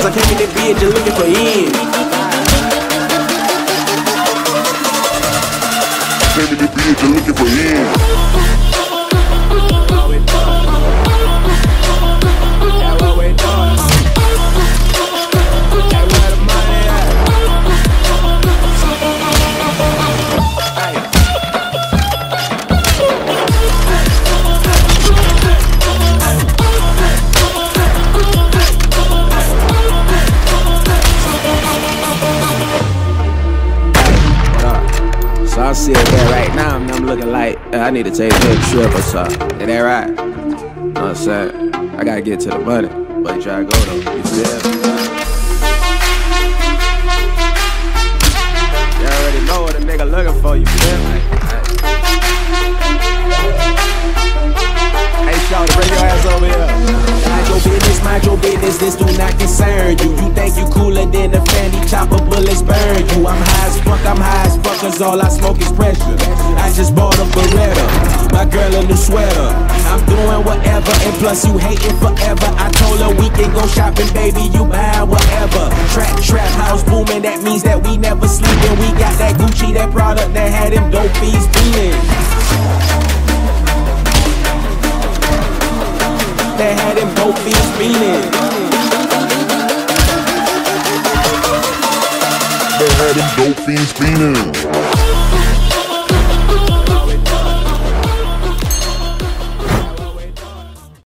problems. I came in this bitch just looking for ends. I came in this bitch just looking for ends. I see it there right now, and I'm looking like I need to take a trip or something. It ain't right. You know what I'm saying? I gotta get to the money, but try to go though. You see it? You already know what a nigga looking for, you feel me? Hey, shawty, bring your ass over here. Mind your business, mind your business. This do not concern you. You think you cooler than a fanny chopper, bullets burn you. I'm high as fuck, I'm high as fuck, cause all I smoke is pressure. I just bought a Beretta, my girl a new sweater. I'm doing whatever, and plus you hating forever. I told her we can go shopping, baby, you buy whatever. Trap house booming, that means that we never sleeping. We got that Gucci, that product that had them dope fiends feeling. They had them both feet beating. They had them both feet beating.